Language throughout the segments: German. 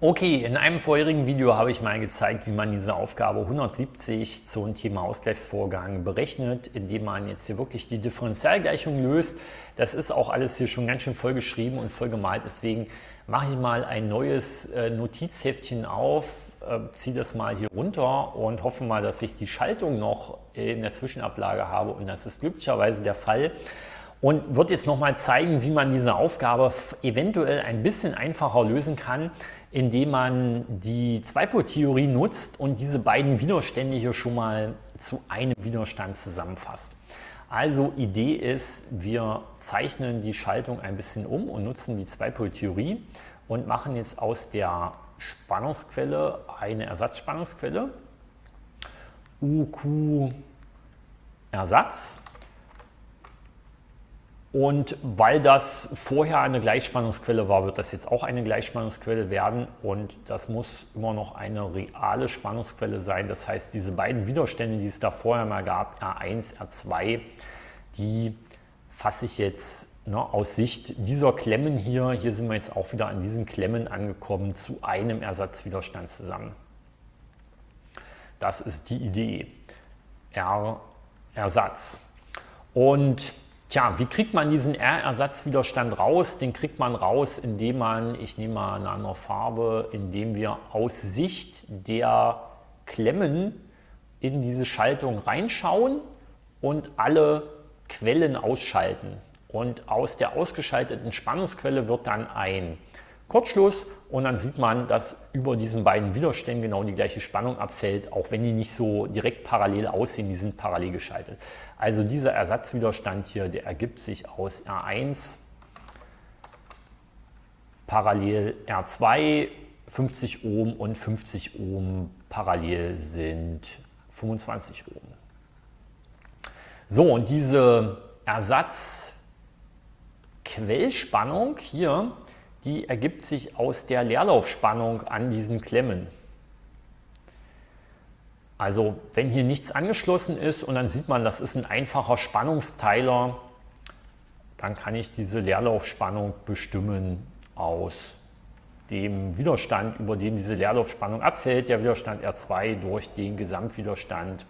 Okay, in einem vorherigen Video habe ich mal gezeigt, wie man diese Aufgabe 170 zum Thema Ausgleichsvorgang berechnet, indem man jetzt hier wirklich die Differentialgleichung löst. Das ist auch alles hier schon ganz schön voll geschrieben und voll gemalt, deswegen mache ich mal ein neues Notizheftchen auf, ziehe das mal hier runter und hoffe mal, dass ich die Schaltung noch in der Zwischenablage habe, und das ist glücklicherweise der Fall. Und wird jetzt nochmal zeigen, wie man diese Aufgabe eventuell ein bisschen einfacher lösen kann, indem man die Zweipoltheorie nutzt und diese beiden Widerstände hier schon mal zu einem Widerstand zusammenfasst. Also Idee ist, wir zeichnen die Schaltung ein bisschen um und nutzen die Zweipoltheorie und machen jetzt aus der Spannungsquelle eine Ersatzspannungsquelle. UQ Ersatz. Und weil das vorher eine Gleichspannungsquelle war, wird das jetzt auch eine Gleichspannungsquelle werden, und das muss immer noch eine reale Spannungsquelle sein. Das heißt, diese beiden Widerstände, die es da vorher mal gab, R1, R2, die fasse ich jetzt aus Sicht dieser Klemmen hier, sind wir jetzt auch wieder an diesen Klemmen angekommen, zu einem Ersatzwiderstand zusammen. Das ist die Idee. R-Ersatz. Und tja, wie kriegt man diesen R-Ersatzwiderstand raus? Den kriegt man raus, indem man, ich nehme mal eine andere Farbe, indem wir aus Sicht der Klemmen in diese Schaltung reinschauen und alle Quellen ausschalten. Und aus der ausgeschalteten Spannungsquelle wird dann ein Kurzschluss, und dann sieht man, dass über diesen beiden Widerständen genau die gleiche Spannung abfällt, auch wenn die nicht so direkt parallel aussehen, die sind parallel geschaltet. Also dieser Ersatzwiderstand hier, der ergibt sich aus R1 parallel R2, 50 Ohm und 50 Ohm parallel sind 25 Ohm. So, und diese Ersatzquellspannung hier, die ergibt sich aus der Leerlaufspannung an diesen Klemmen. Also wenn hier nichts angeschlossen ist und dann sieht man, das ist ein einfacher Spannungsteiler, dann kann ich diese Leerlaufspannung bestimmen aus dem Widerstand, über den diese Leerlaufspannung abfällt, der Widerstand R2 durch den Gesamtwiderstand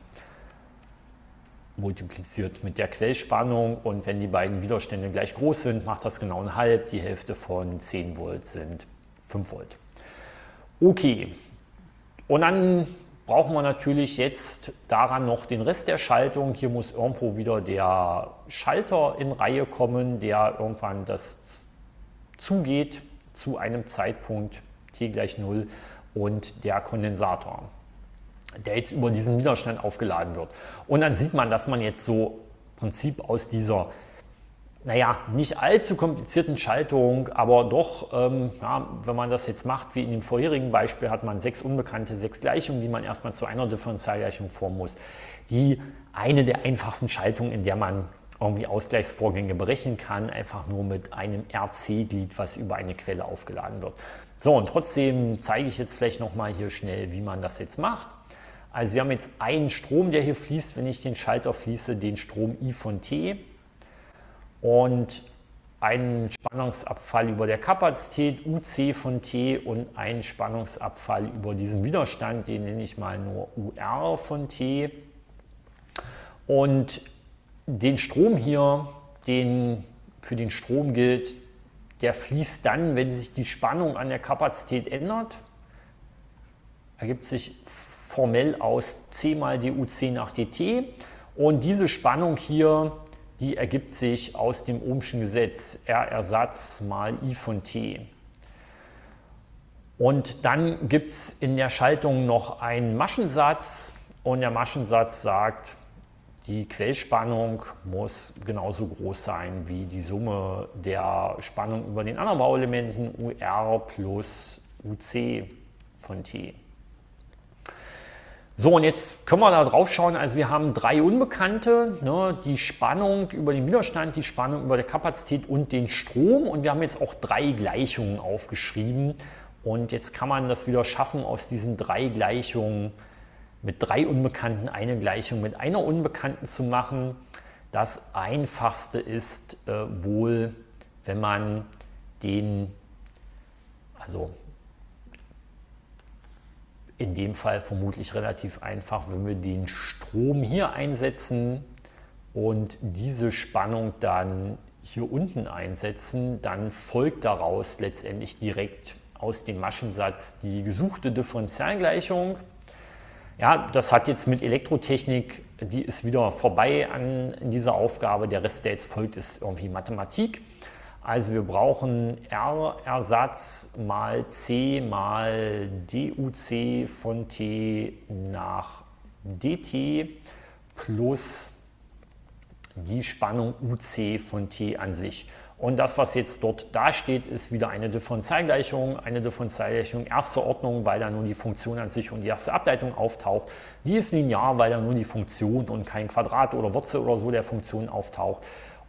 multipliziert mit der Quellspannung, und wenn die beiden Widerstände gleich groß sind, macht das genau ein halb. Die Hälfte von 10 Volt sind 5 Volt. Okay, und dann brauchen wir natürlich jetzt daran noch den Rest der Schaltung. Hier muss irgendwo wieder der Schalter in Reihe kommen, der irgendwann das zugeht zu einem Zeitpunkt t gleich 0 und der Kondensator, der jetzt über diesen Widerstand aufgeladen wird. Und dann sieht man, dass man jetzt so im Prinzip aus dieser, naja, nicht allzu komplizierten Schaltung, aber doch, wenn man das jetzt macht, wie in dem vorherigen Beispiel, hat man 6 unbekannte, 6 Gleichungen, die man erstmal zu einer Differentialgleichung formen muss. Die eine der einfachsten Schaltungen, in der man irgendwie Ausgleichsvorgänge berechnen kann, einfach nur mit einem RC-Glied, was über eine Quelle aufgeladen wird. So, und trotzdem zeige ich jetzt vielleicht nochmal hier schnell, wie man das jetzt macht. Also wir haben jetzt einen Strom, der hier fließt, wenn ich den Schalter fließe, den Strom I von T, und einen Spannungsabfall über der Kapazität UC von T und einen Spannungsabfall über diesen Widerstand, den nenne ich mal nur UR von T. Und den Strom hier, für den Strom gilt, der fließt dann, wenn sich die Spannung an der Kapazität ändert, ergibt sich formell aus C mal DUC nach DT, und diese Spannung hier, die ergibt sich aus dem Ohmschen Gesetz, R-Ersatz mal I von T. Und dann gibt es in der Schaltung noch einen Maschensatz, und der Maschensatz sagt, die Quellspannung muss genauso groß sein wie die Summe der Spannung über den anderen Bauelementen, UR plus UC von T. So, und jetzt können wir da drauf schauen, also wir haben 3 Unbekannte, die Spannung über den Widerstand, die Spannung über der Kapazität und den Strom, und wir haben jetzt auch 3 Gleichungen aufgeschrieben, und jetzt kann man das wieder schaffen, aus diesen 3 Gleichungen mit 3 Unbekannten eine Gleichung mit einer Unbekannten zu machen. Das Einfachste ist wohl, wenn man also in dem Fall vermutlich relativ einfach, wenn wir den Strom hier einsetzen und diese Spannung dann hier unten einsetzen, dann folgt daraus letztendlich direkt aus dem Maschensatz die gesuchte Differentialgleichung. Ja, das hat jetzt mit Elektrotechnik, die ist wieder vorbei an dieser Aufgabe. Der Rest, der jetzt folgt, ist irgendwie Mathematik. Also wir brauchen R-Ersatz mal C mal DUC von T nach DT plus die Spannung UC von T an sich. Und das, was jetzt dort dasteht, ist wieder eine Differentialgleichung erster Ordnung, weil da nur die Funktion an sich und die erste Ableitung auftaucht. Die ist linear, weil da nur die Funktion und kein Quadrat oder Wurzel oder so der Funktion auftaucht.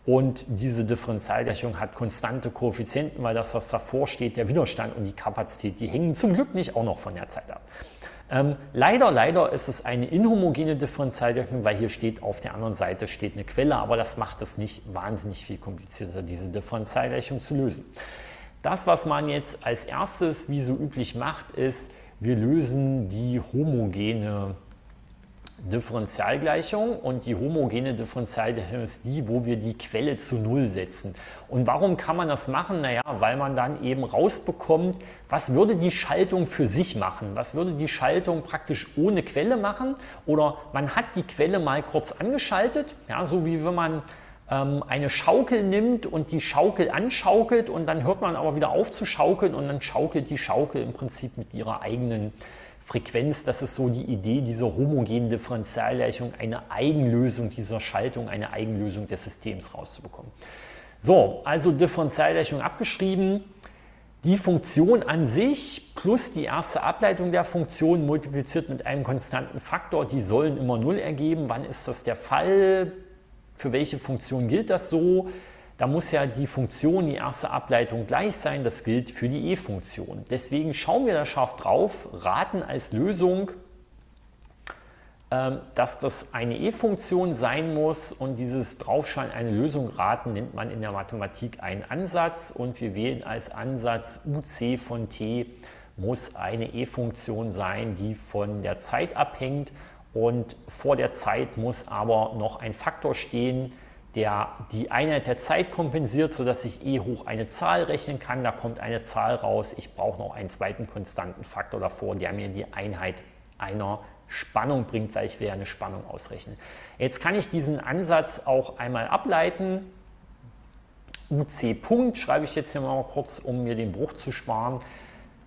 Und diese Differentialgleichung hat konstante Koeffizienten, weil das, was davor steht, der Widerstand und die Kapazität, die hängen zum Glück nicht auch noch von der Zeit ab. Leider ist es eine inhomogene Differentialgleichung, weil hier steht, auf der anderen Seite steht eine Quelle, aber das macht es nicht wahnsinnig viel komplizierter, diese Differentialgleichung zu lösen. Das, was man jetzt als erstes, wie so üblich, macht, ist, wir lösen die homogene Differentialgleichung, und die homogene Differentialgleichung ist die, wo wir die Quelle zu Null setzen. Und warum kann man das machen? Naja, weil man dann eben rausbekommt, was würde die Schaltung für sich machen? Was würde die Schaltung praktisch ohne Quelle machen? Oder man hat die Quelle mal kurz angeschaltet, ja, so wie wenn man eine Schaukel nimmt und die Schaukel anschaukelt und dann hört man aber wieder auf zu schaukeln und dann schaukelt die Schaukel im Prinzip mit ihrer eigenen Frequenz. Das ist so die Idee dieser homogenen Differentialgleichung, eine Eigenlösung dieser Schaltung, eine Eigenlösung des Systems rauszubekommen. So, also Differentialgleichung abgeschrieben. Die Funktion an sich plus die erste Ableitung der Funktion multipliziert mit einem konstanten Faktor, die sollen immer 0 ergeben. Wann ist das der Fall? Für welche Funktion gilt das so? Da muss ja die Funktion, die erste Ableitung gleich sein, das gilt für die E-Funktion. Deswegen schauen wir da scharf drauf, raten als Lösung, dass das eine E-Funktion sein muss, und dieses Draufschauen eine Lösung raten nennt man in der Mathematik einen Ansatz, und wir wählen als Ansatz UC von T muss eine E-Funktion sein, die von der Zeit abhängt, und vor der Zeit muss aber noch ein Faktor stehen, der die Einheit der Zeit kompensiert, sodass ich E hoch eine Zahl rechnen kann. Da kommt eine Zahl raus. Ich brauche noch einen zweiten konstanten Faktor davor, der mir die Einheit einer Spannung bringt, weil ich will ja eine Spannung ausrechnen. Jetzt kann ich diesen Ansatz auch einmal ableiten. UC Punkt schreibe ich jetzt hier mal kurz, um mir den Bruch zu sparen.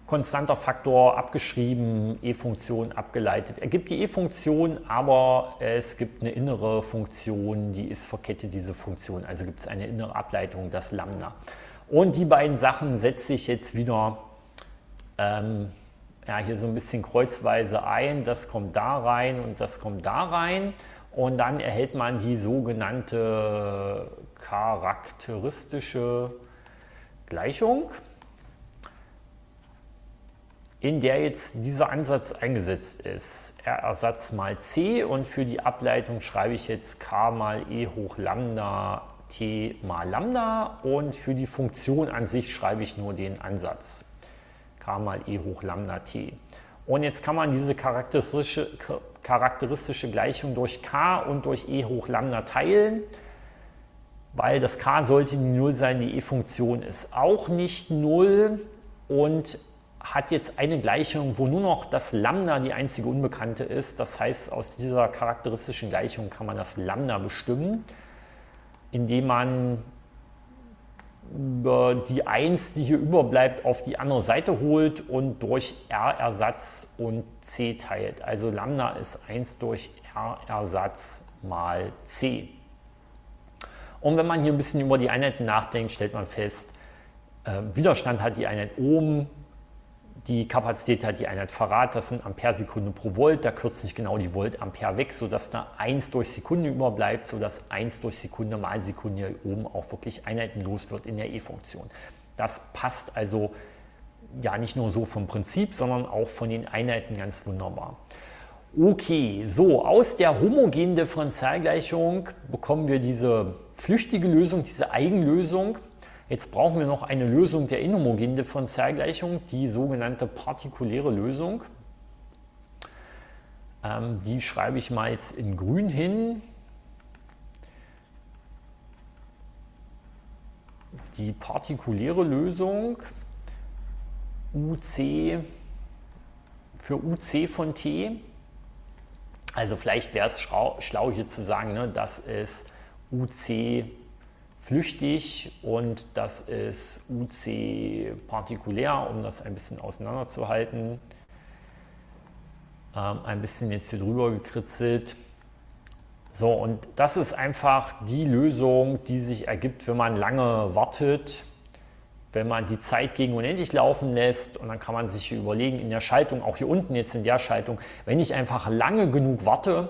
Konstanter Faktor abgeschrieben, E-Funktion abgeleitet, ergibt die E-Funktion, aber es gibt eine innere Funktion, die ist verkettet, diese Funktion, also gibt es eine innere Ableitung, das Lambda. Und die beiden Sachen setze ich jetzt wieder hier so ein bisschen kreuzweise ein, das kommt da rein und das kommt da rein, und dann erhält man die sogenannte charakteristische Gleichung, in der jetzt dieser Ansatz eingesetzt ist. R-Ersatz mal C, und für die Ableitung schreibe ich jetzt K mal E hoch Lambda T mal Lambda, und für die Funktion an sich schreibe ich nur den Ansatz. K mal E hoch Lambda T. Und jetzt kann man diese charakteristische Gleichung durch K und durch E hoch Lambda teilen, weil das K sollte die 0 sein, die E-Funktion ist auch nicht 0 und hat jetzt eine Gleichung, wo nur noch das Lambda die einzige Unbekannte ist. Das heißt, aus dieser charakteristischen Gleichung kann man das Lambda bestimmen, indem man die 1, die hier überbleibt, auf die andere Seite holt und durch R-Ersatz und C teilt. Also Lambda ist 1 durch R-Ersatz mal C. Und wenn man hier ein bisschen über die Einheiten nachdenkt, stellt man fest, Widerstand hat die Einheit Ohm, die Kapazität hat die Einheit Farad, das sind Amperesekunde pro Volt, da kürzt nicht genau die Volt-Ampere weg, sodass da 1 durch Sekunde überbleibt, sodass 1 durch Sekunde mal Sekunde hier oben auch wirklich einheitenlos wird in der E-Funktion. Das passt also ja nicht nur so vom Prinzip, sondern auch von den Einheiten ganz wunderbar. Okay, so aus der homogenen Differentialgleichung bekommen wir diese flüchtige Lösung, diese Eigenlösung. Jetzt brauchen wir noch eine Lösung der inhomogenen Differentialgleichung, die sogenannte partikuläre Lösung. Die schreibe ich mal jetzt in grün hin. Die partikuläre Lösung UC für UC von T. Also vielleicht wäre es schlau hier zu sagen, ne, das ist UC flüchtig und das ist UC partikulär, um das ein bisschen auseinanderzuhalten. Ein bisschen jetzt hier drüber gekritzelt. So, und das ist einfach die Lösung, die sich ergibt, wenn man lange wartet, wenn man die Zeit gegen unendlich laufen lässt, und dann kann man sich hier überlegen, in der Schaltung, auch hier unten jetzt in der Schaltung, wenn ich einfach lange genug warte,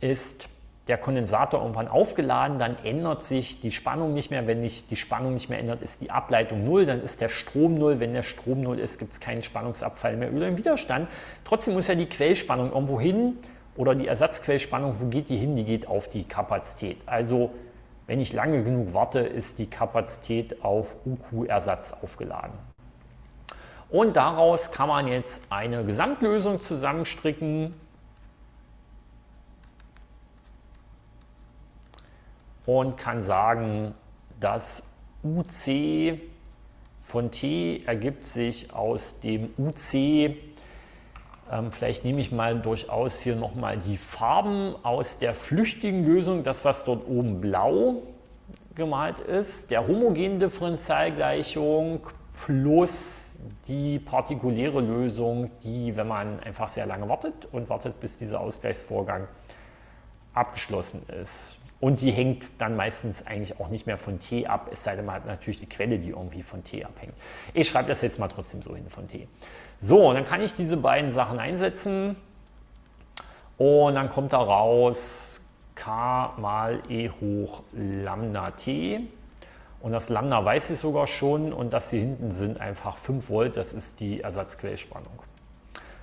ist der Kondensator irgendwann aufgeladen, dann ändert sich die Spannung nicht mehr. Wenn sich die Spannung nicht mehr ändert, ist die Ableitung 0, dann ist der Strom 0. Wenn der Strom 0 ist, gibt es keinen Spannungsabfall mehr oder einen Widerstand. Trotzdem muss ja die Quellspannung irgendwo hin, oder die Ersatzquellspannung, wo geht die hin? Die geht auf die Kapazität. Also wenn ich lange genug warte, ist die Kapazität auf UQ-Ersatz aufgeladen. Und daraus kann man jetzt eine Gesamtlösung zusammenstricken. Und kann sagen, dass UC von T ergibt sich aus dem UC, vielleicht nehme ich mal durchaus hier nochmal die Farben aus der flüchtigen Lösung, das was dort oben blau gemalt ist, der homogenen Differentialgleichung plus die partikuläre Lösung, die, wenn man einfach sehr lange wartet und wartet, bis dieser Ausgleichsvorgang abgeschlossen ist. Und die hängt dann meistens eigentlich auch nicht mehr von T ab, es sei denn, man hat natürlich die Quelle, die irgendwie von T abhängt. Ich schreibe das jetzt mal trotzdem so hin, von T. So, und dann kann ich diese beiden Sachen einsetzen und dann kommt da raus K mal E hoch Lambda T. Und das Lambda weiß ich sogar schon, und das hier hinten sind einfach 5 Volt, das ist die Ersatzquellspannung.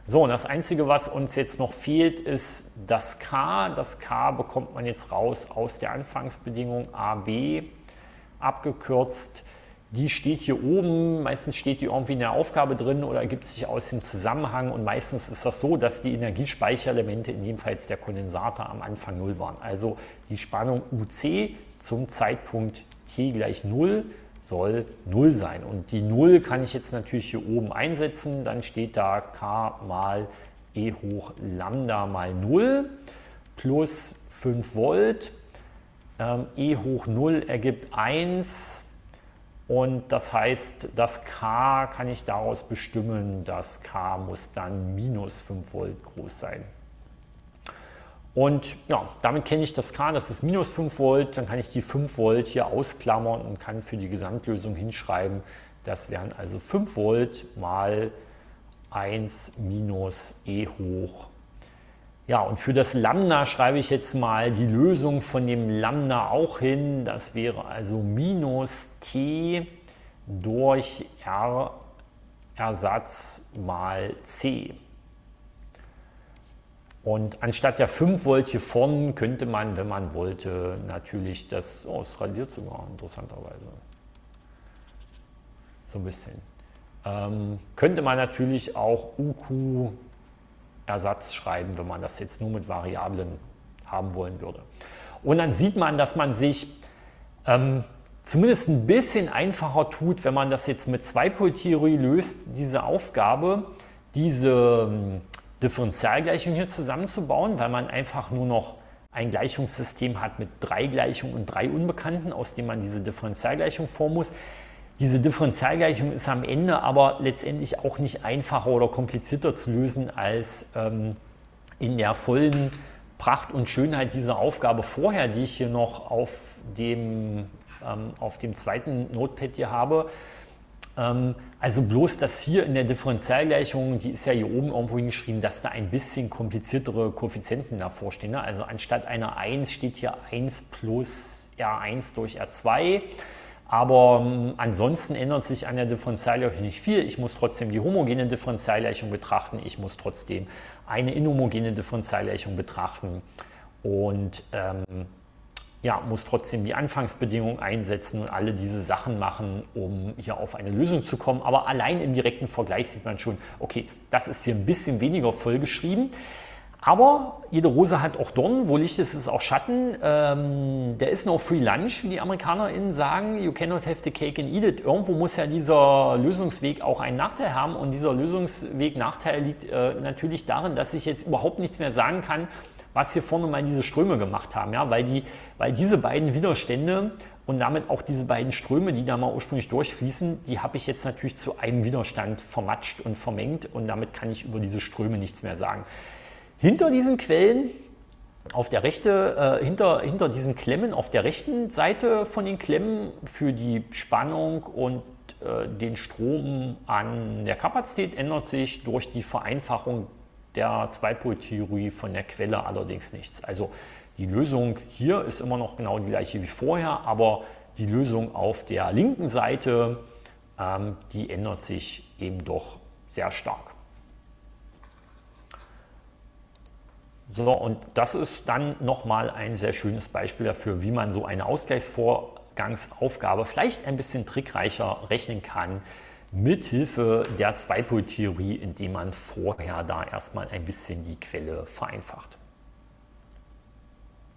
So, und das Einzige, was uns jetzt noch fehlt, ist das K. Das K bekommt man jetzt raus aus der Anfangsbedingung AB, abgekürzt. Die steht hier oben, meistens steht die irgendwie in der Aufgabe drin oder ergibt sich aus dem Zusammenhang. Und meistens ist das so, dass die Energiespeicherelemente, in dem Fall der Kondensator, am Anfang 0 waren. Also die Spannung UC zum Zeitpunkt T gleich 0 soll 0 sein, und die 0 kann ich jetzt natürlich hier oben einsetzen, dann steht da K mal E hoch Lambda mal 0 plus 5 Volt, E hoch 0 ergibt 1, und das heißt, das K kann ich daraus bestimmen, dass K muss dann minus 5 Volt groß sein. Und ja, damit kenne ich das K, das ist minus 5 Volt, dann kann ich die 5 Volt hier ausklammern und kann für die Gesamtlösung hinschreiben, das wären also 5 Volt mal 1 minus E hoch. Ja, und für das Lambda schreibe ich jetzt mal die Lösung von dem Lambda auch hin, das wäre also minus T durch R Ersatz mal C. Und anstatt der 5 Volt hier vorne könnte man, wenn man wollte, natürlich das, oh, es radiert sogar interessanterweise, so ein bisschen, könnte man natürlich auch UQ-Ersatz schreiben, wenn man das jetzt nur mit Variablen haben wollen würde. Und dann sieht man, dass man sich zumindest ein bisschen einfacher tut, wenn man das jetzt mit Zweipoltheorie löst, diese Aufgabe, diese Differentialgleichung hier zusammenzubauen, weil man einfach nur noch ein Gleichungssystem hat mit 3 Gleichungen und 3 Unbekannten, aus denen man diese Differentialgleichung formen muss. Diese Differentialgleichung ist am Ende aber letztendlich auch nicht einfacher oder komplizierter zu lösen, als in der vollen Pracht und Schönheit dieser Aufgabe vorher, die ich hier noch auf dem zweiten Notepad hier habe. Also bloß, dass hier in der Differentialgleichung, die ist ja hier oben irgendwo hingeschrieben, dass da ein bisschen kompliziertere Koeffizienten davor stehen. Also anstatt einer 1 steht hier 1 plus R1 durch R2. Aber ansonsten ändert sich an der Differentialgleichung nicht viel. Ich muss trotzdem die homogene Differentialgleichung betrachten. Ich muss trotzdem eine inhomogene Differentialgleichung betrachten. Und ja, muss trotzdem die Anfangsbedingungen einsetzen und alle diese Sachen machen, um hier auf eine Lösung zu kommen. Aber allein im direkten Vergleich sieht man schon, okay, das ist hier ein bisschen weniger vollgeschrieben. Aber jede Rose hat auch Dornen, wo Licht ist, ist auch Schatten. There is no free lunch, wie die AmerikanerInnen sagen. You cannot have the cake and eat it. Irgendwo muss ja dieser Lösungsweg auch einen Nachteil haben. Und dieser Lösungsweg-Nachteil liegt natürlich darin, dass ich jetzt überhaupt nichts mehr sagen kann, was hier vorne mal diese Ströme gemacht haben. Ja? Weil diese beiden Widerstände und damit auch diese beiden Ströme, die da mal ursprünglich durchfließen, die habe ich jetzt natürlich zu einem Widerstand vermatscht und vermengt. Und damit kann ich über diese Ströme nichts mehr sagen. Hinter diesen Quellen, auf der hinter diesen Klemmen auf der rechten Seite von den Klemmen für die Spannung und den Strom an der Kapazität ändert sich durch die Vereinfachung der Zweipoltheorie von der Quelle allerdings nichts. Also die Lösung hier ist immer noch genau die gleiche wie vorher, aber die Lösung auf der linken Seite, die ändert sich eben doch sehr stark. So, und das ist dann nochmal ein sehr schönes Beispiel dafür, wie man so eine Ausgleichsvorgangsaufgabe vielleicht ein bisschen trickreicher rechnen kann, mithilfe der Zweipoltheorie, indem man vorher da erstmal ein bisschen die Quelle vereinfacht.